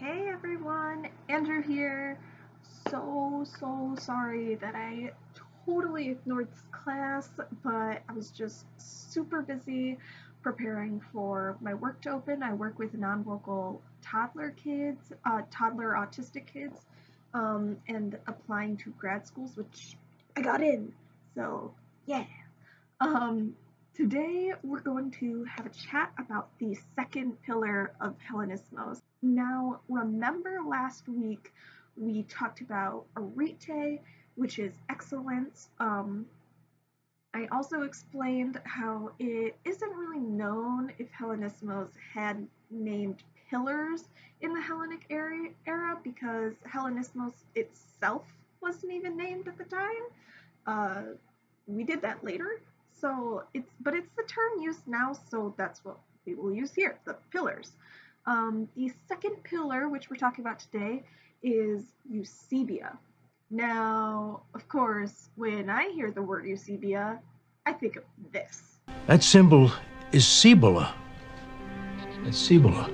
Hey everyone, Andrew here. So sorry that I totally ignored this class, but I was just super busy preparing for my work to open. I work with non-vocal toddler autistic kids, and applying to grad schools, which I got in, so yeah. Today we're going to have a chat about the second pillar of Hellenismos. Now, remember last week we talked about Arete, which is excellence. I also explained how it isn't really known if Hellenismos had named pillars in the Hellenic era because Hellenismos itself wasn't even named at the time. We did that later. So it's the term used now, so that's what we will use here, the pillars. The second pillar, which we're talking about today, is Eusebia. Now, of course, when I hear the word Eusebia, I think of this. That symbol is Cibola. That's Cibola.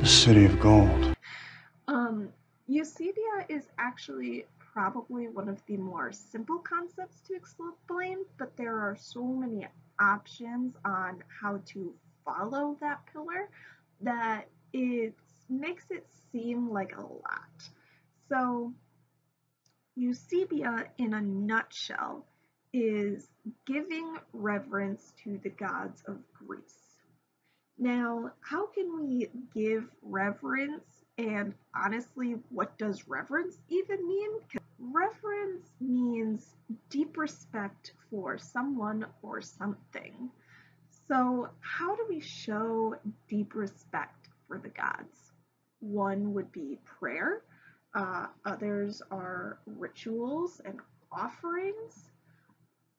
The city of gold. Eusebia is actually probably one of the more simple concepts to explain, but there are so many options on how to follow that pillar that it makes it seem like a lot. So Eusebia, in a nutshell, is giving reverence to the gods of Greece. Now, how can we give reverence? And honestly, what does reverence even mean? Reverence means deep respect for someone or something. So how do we show deep respect for the gods? One would be prayer. Others are rituals and offerings,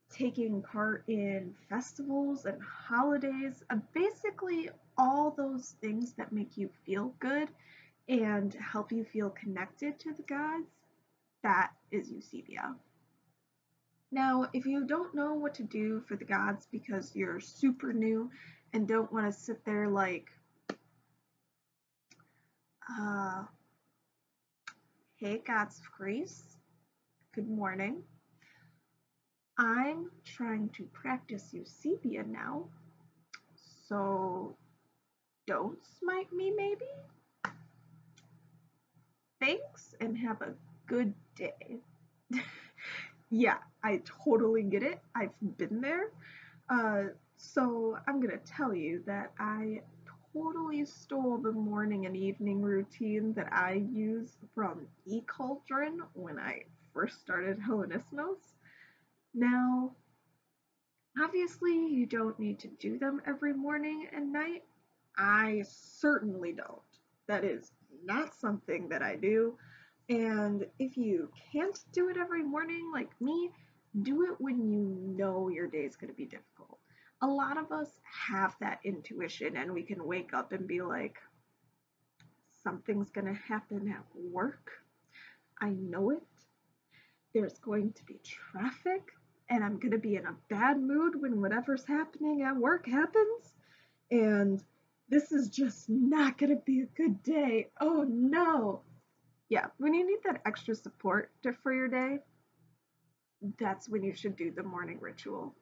taking part in festivals and holidays, basically all those things that make you feel good and help you feel connected to the gods. That is Eusebia. Now, if you don't know what to do for the gods because you're super new and don't want to sit there like, hey gods of Greece, good morning. I'm trying to practice Eusebia now, so don't smite me maybe? Thanks and have a good day. Yeah, I totally get it. I've been there. So I'm gonna tell you that I totally stole the morning and evening routine that I use from eCauldron when I first started Hellenismos. Now, obviously you don't need to do them every morning and night. I certainly don't. That is not something that I do. And if you can't do it every morning like me, do it when you know your day is going to be difficult. A lot of us have that intuition and we can wake up and be like, something's going to happen at work. I know it. There's going to be traffic and I'm going to be in a bad mood when whatever's happening at work happens. And this is just not going to be a good day. Oh no. Yeah, when you need that extra support for your day, that's when you should do the morning ritual.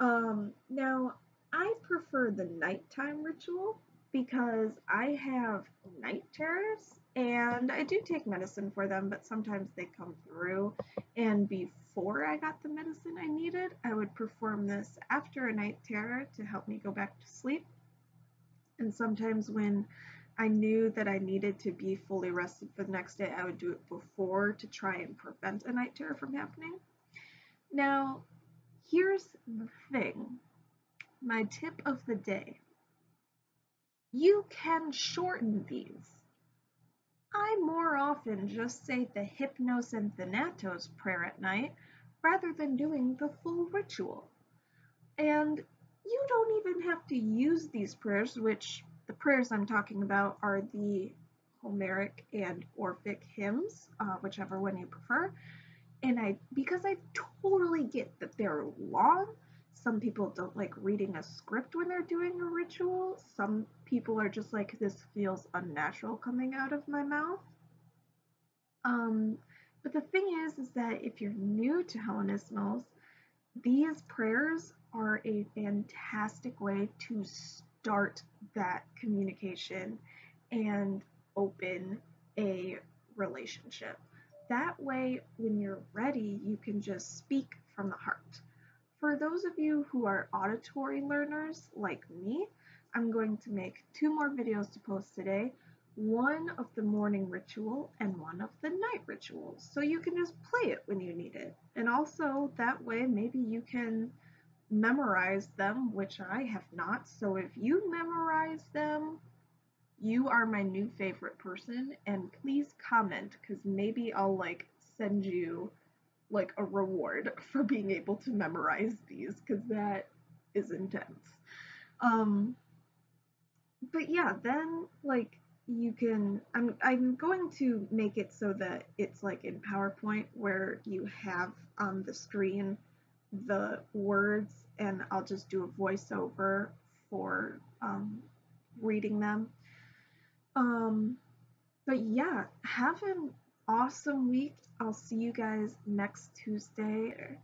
Now, I prefer the nighttime ritual because I have night terrors and I do take medicine for them, but sometimes they come through. And before I got the medicine I needed, I would perform this after a night terror to help me go back to sleep. And sometimes when I knew that I needed to be fully rested for the next day, I would do it before to try and prevent a night terror from happening. Now, here's the thing, my tip of the day. You can shorten these. I more often just say the Hypnos and Thanatos prayer at night rather than doing the full ritual. And you don't even have to use these prayers, which the prayers I'm talking about are the Homeric and Orphic hymns, whichever one you prefer. And because I totally get that they're long Some people don't like reading a script when they're doing a ritual. Some people are just like, this feels unnatural coming out of my mouth. But the thing is that if you're new to Hellenismos, these prayers are a fantastic way to start that communication and open a relationship. That way, when you're ready, you can just speak from the heart. For those of you who are auditory learners like me, I'm going to make 2 more videos to post today, one of the morning ritual and one of the night ritual, so you can just play it when you need it. And also that way maybe you can memorize them, which I have not. So if you memorize them, you are my new favorite person, and please comment, because maybe I'll like send you like a reward for being able to memorize these, because that is intense. But yeah, then like you can, I'm going to make it so that it's like in PowerPoint where you have on the screen the words, and I'll just do a voiceover for reading them. But yeah, have an awesome week. I'll see you guys next Tuesday.